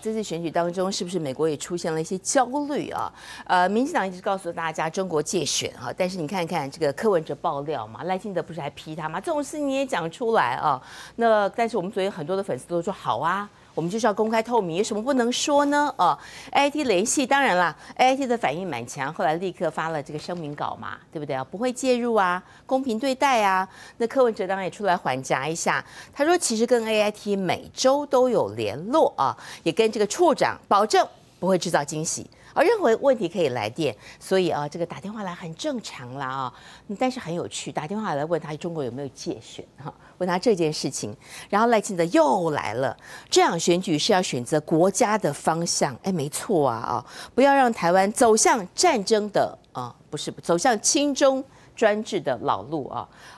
这次选举当中，是不是美国也出现了一些焦虑啊？民进党一直告诉大家中国介选哈，但是你看看这个柯文哲爆料嘛，赖清德不是还批他吗？这种事你也讲出来啊？那但是我们昨天很多的粉丝都说好啊，我们就是要公开透明，有什么不能说呢？啊 ，AIT 联系，当然啦 ，AIT 的反应蛮强，后来立刻发了这个声明稿嘛，对不对啊？不会介入啊，公平对待啊。那柯文哲当然也出来缓夹一下，他说其实跟 AIT 每周都有联络啊，也。 跟这个处长保证不会制造惊喜，而任何问题可以来电，所以啊，这个打电话来很正常啦啊。但是很有趣，打电话来问他中国有没有介选哈，问他这件事情，然后赖清德又来了。这场选举是要选择国家的方向，哎，没错啊，不要让台湾走向战争的啊，不是走向亲中。 专制的老路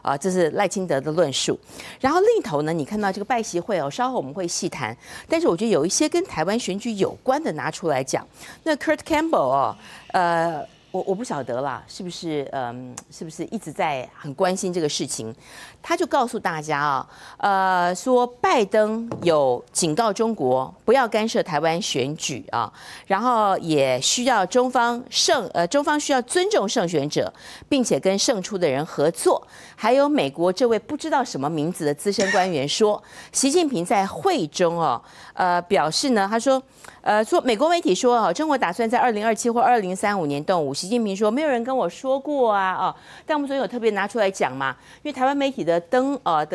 啊，这是赖清德的论述。然后另一头呢，你看到这个拜习会哦，稍后我们会细谈。但是我觉得有一些跟台湾选举有关的拿出来讲。那 Kurt Campbell 哦，我不晓得啦，是不是是不是一直在很关心这个事情？他就告诉大家啊，说拜登有警告中国不要干涉台湾选举啊，然后也需要中方需要尊重胜选者，并且跟胜出的人合作。还有美国这位不知道什么名字的资深官员说，习近平在会中哦，表示呢，他说。 说美国媒体说啊，中国打算在2027或2035年动武。习近平说，没有人跟我说过啊，但我们昨天有特别拿出来讲嘛，因为台湾媒体的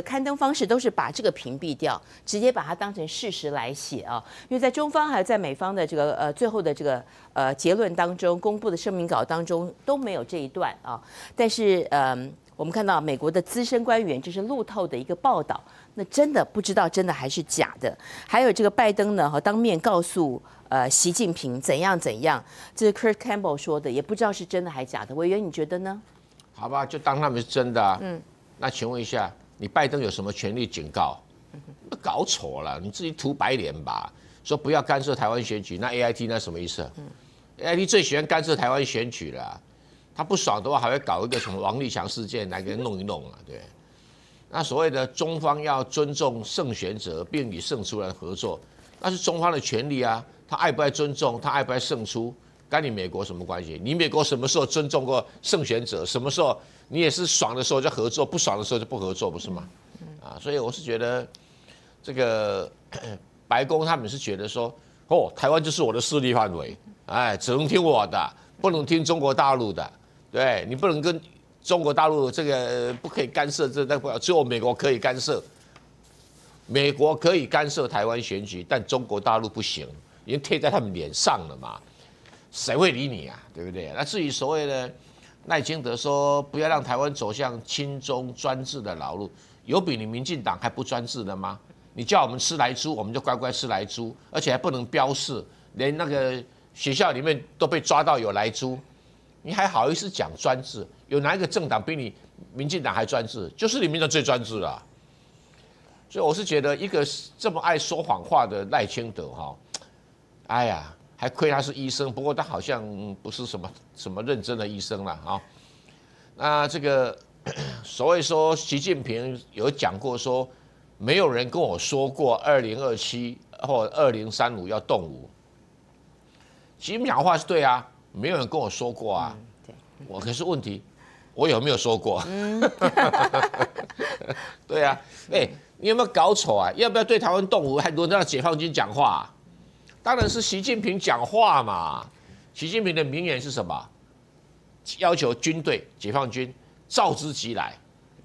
刊登方式都是把这个屏蔽掉，直接把它当成事实来写啊。因为在中方还有在美方的这个最后的这个结论当中，公布的声明稿当中都没有这一段啊。但是我们看到美国的资深官员，这是路透的一个报道。 那真的不知道真的还是假的。还有这个拜登呢，当面告诉习近平怎样怎样，这是 Kurt Campbell 说的，也不知道是真的还假的。委员你觉得呢？好吧，就当他们是真的啊。嗯。那请问一下，你拜登有什么权利警告？搞错了，你自己涂白脸吧。说不要干涉台湾选举，那 AIT 那什么意思？嗯。AIT 最喜欢干涉台湾选举了、啊，他不爽的话还会搞一个什么王立强事件来给他弄一弄啊，对。 那所谓的中方要尊重胜选者，并与胜出人合作，那是中方的权利啊。他爱不爱尊重，他爱不爱胜出，跟你美国什么关系？你美国什么时候尊重过胜选者？什么时候你也是爽的时候就合作，不爽的时候就不合作，不是吗？啊，所以我是觉得，这个白宫他们是觉得说，哦，台湾就是我的势力范围，哎，只能听我的，不能听中国大陆的，对你不能跟。 中国大陆这个不可以干涉，只有美国可以干涉。美国可以干涉台湾选举，但中国大陆不行，因为贴在他们脸上了嘛，谁会理你啊？对不对？那至于所谓的赖清德说不要让台湾走向亲中专制的老路，有比你民进党还不专制的吗？你叫我们吃莱猪，我们就乖乖吃莱猪，而且还不能标示，连那个学校里面都被抓到有莱猪。 你还好意思讲专制？有哪一个政党比你民进党还专制？就是你民进党最专制了、啊。所以我是觉得，一个这么爱说谎话的赖清德哈，哎呀，还亏他是医生，不过他好像不是什么认真的医生了啊。那这个所谓说，习近平有讲过说，没有人跟我说过2027或2035要动武。习近平讲话是对啊。 没有人跟我说过啊，我可是问题，我有没有说过？对啊，哎，你有没有搞错啊？要不要对台湾动武？还轮到解放军讲话、啊？当然是习近平讲话嘛。习近平的名言是什么？要求军队、解放军召之即来。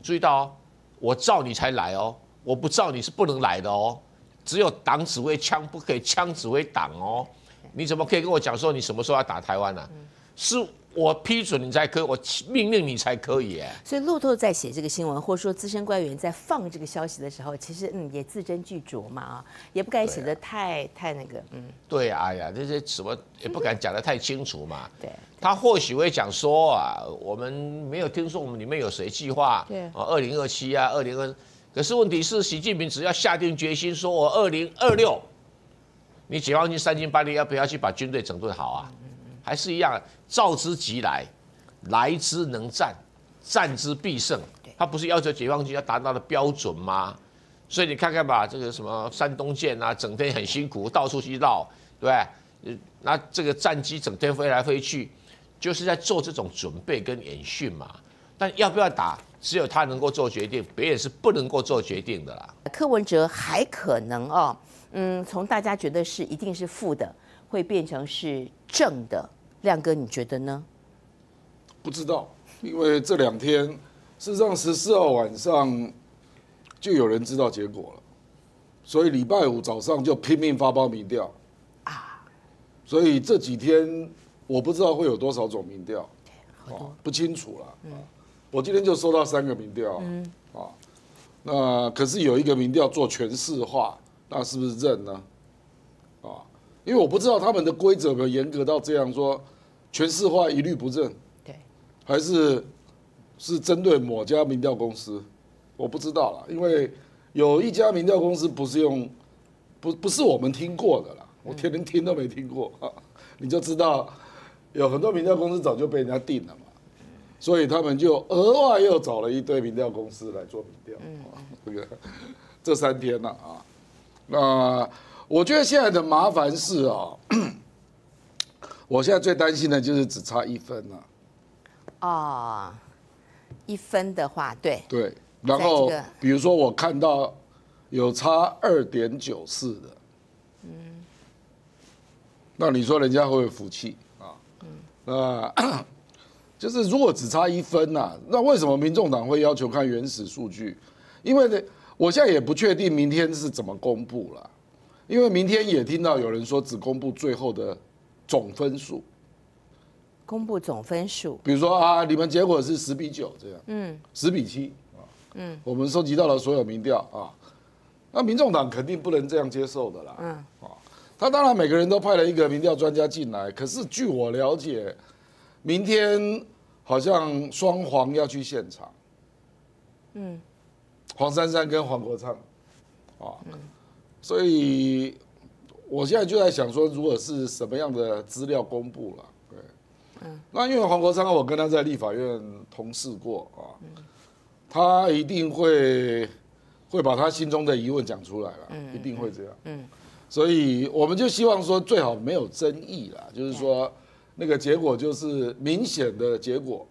注意到哦，我召你才来哦，我不召你是不能来的哦。只有党指挥枪，不可以枪指挥党哦。 你怎么可以跟我讲说你什么时候要打台湾呢、啊？是我批准你才可以，我命令你才可以、欸。所以路透在写这个新闻，或者说资深官员在放这个消息的时候，其实也字斟句酌嘛啊，也不敢写得太那个对啊，哎呀，这些什么也不敢讲得太清楚嘛。对，他或许会讲说啊，我们没有听说我们里面有谁计划对啊，2027啊，2020。可是问题是，习近平只要下定决心说，我2026。 你解放军3斤8两，要不要去把军队整顿好啊？还是一样，召之即来，来之能战，战之必胜。他不是要求解放军要达到的标准吗？所以你看看吧，这个什么山东舰啊，整天很辛苦，到处去绕，对不对？那这个战机整天飞来飞去，就是在做这种准备跟演训嘛。但要不要打？ 只有他能够做决定，别人是不能够做决定的啦。柯文哲还可能从大家觉得是一定是负的，会变成是正的。亮哥，你觉得呢？不知道，因为这两天事实上14号晚上就有人知道结果了，所以礼拜五早上就拼命发包民调啊。所以这几天我不知道会有多少种民调，不清楚了。我今天就收到3个民调那可是有一个民调做全市化，那是不是认呢？因为我不知道他们的规则有严格到这样说，全市化一律不认，对，还是针对某家民调公司，我不知道啦，因为有一家民调公司不是不是我们听过的啦，我天天听都没听过，你就知道有很多民调公司早就被人家定了嘛。 所以他们就额外又找了一堆民调公司来做民调，这3天了那我觉得现在的麻烦是我现在最担心的就是只差1分了。哦，1分的话，对。对，然后比如说我看到有差2.94的，那你说人家会不会服气那 就是如果只差1分呐，那为什么民众党会要求看原始数据？因为呢，我现在也不确定明天是怎么公布了，因为明天也听到有人说只公布最后的总分数，公布总分数，比如说你们结果是10比9这样，10比7我们收集到了所有民调那民众党肯定不能这样接受的啦，他当然每个人都派了一个民调专家进来，可是据我了解，明天 好像双黄要去现场，黄珊珊跟黄国昌，所以我现在就在想说，如果是什么样的资料公布了，对，那因为黄国昌我跟他在立法院同事过他一定会把他心中的疑问讲出来了，一定会这样，所以我们就希望说最好没有争议啦，就是说。 那个结果就是明显的结果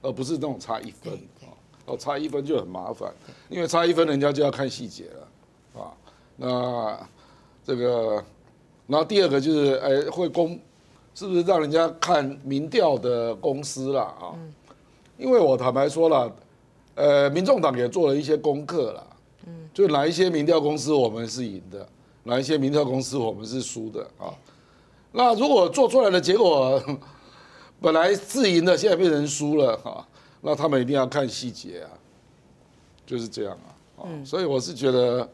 而不是那种差1分差1分就很麻烦，因为差1分人家就要看细节了那这个，然后第2个就是会是不是让人家看民调的公司啦因为我坦白说了，民众党也做了一些功课啦，就哪一些民调公司我们是赢的，哪一些民调公司我们是输的那如果做出来的结果本来是赢的，现在变成输了那他们一定要看细节就是这样所以我是觉得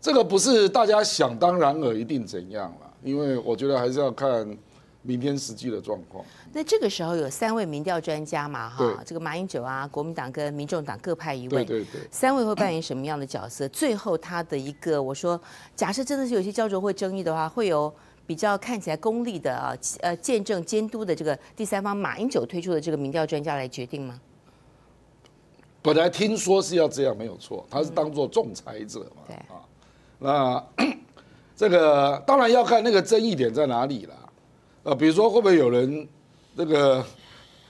这个不是大家想当然而一定怎样了，因为我觉得还是要看明天实际的状况。那这个时候有3位民调专家嘛这个马英九国民党跟民众党各派一位，对，3位会扮演什么样的角色？最后他的一个我说，假设真的是有些焦灼或争议的话，会有。 比较看起来功利的见证监督的这个第三方马英九推出的这个民调专家来决定吗？本来听说是要这样，没有错，他是当做仲裁者嘛。对那这个当然要看那个争议点在哪里啦。比如说会不会有人那个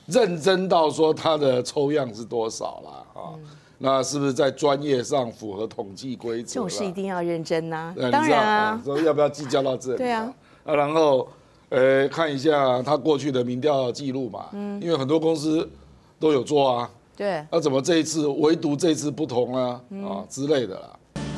认真到说他的抽样是多少啦？那是不是在专业上符合统计规则？这种事一定要认真呐，当然所以要不要计较到这里？对啊。 然后，看一下他过去的民调记录嘛，因为很多公司都有做对，那怎么这一次唯独这一次不同之类的啦。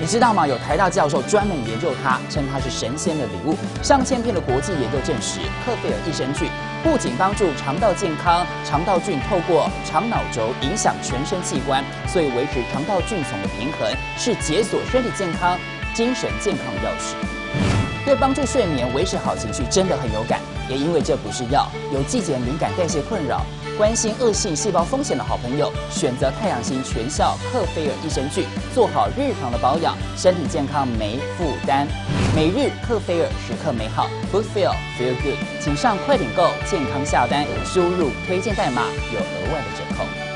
你知道吗？有台大教授专门研究它，称它是神仙的礼物。上千篇的国际研究证实，克菲尔益生菌不仅帮助肠道健康，肠道菌透过肠脑轴影响全身器官，所以维持肠道菌丛的平衡是解锁身体健康、精神健康的钥匙。对帮助睡眠、维持好情绪真的很有感。也因为这不是药，有季节敏感、代谢困扰、关心恶性细胞风险的好朋友，选择太阳型全效克菲尔益生菌，做好日常的保养，身体健康没负担。每日克菲尔，时刻美好 ，Good Feel Feel Good， 请上快点购健康下单，输入推荐代码有额外的折扣。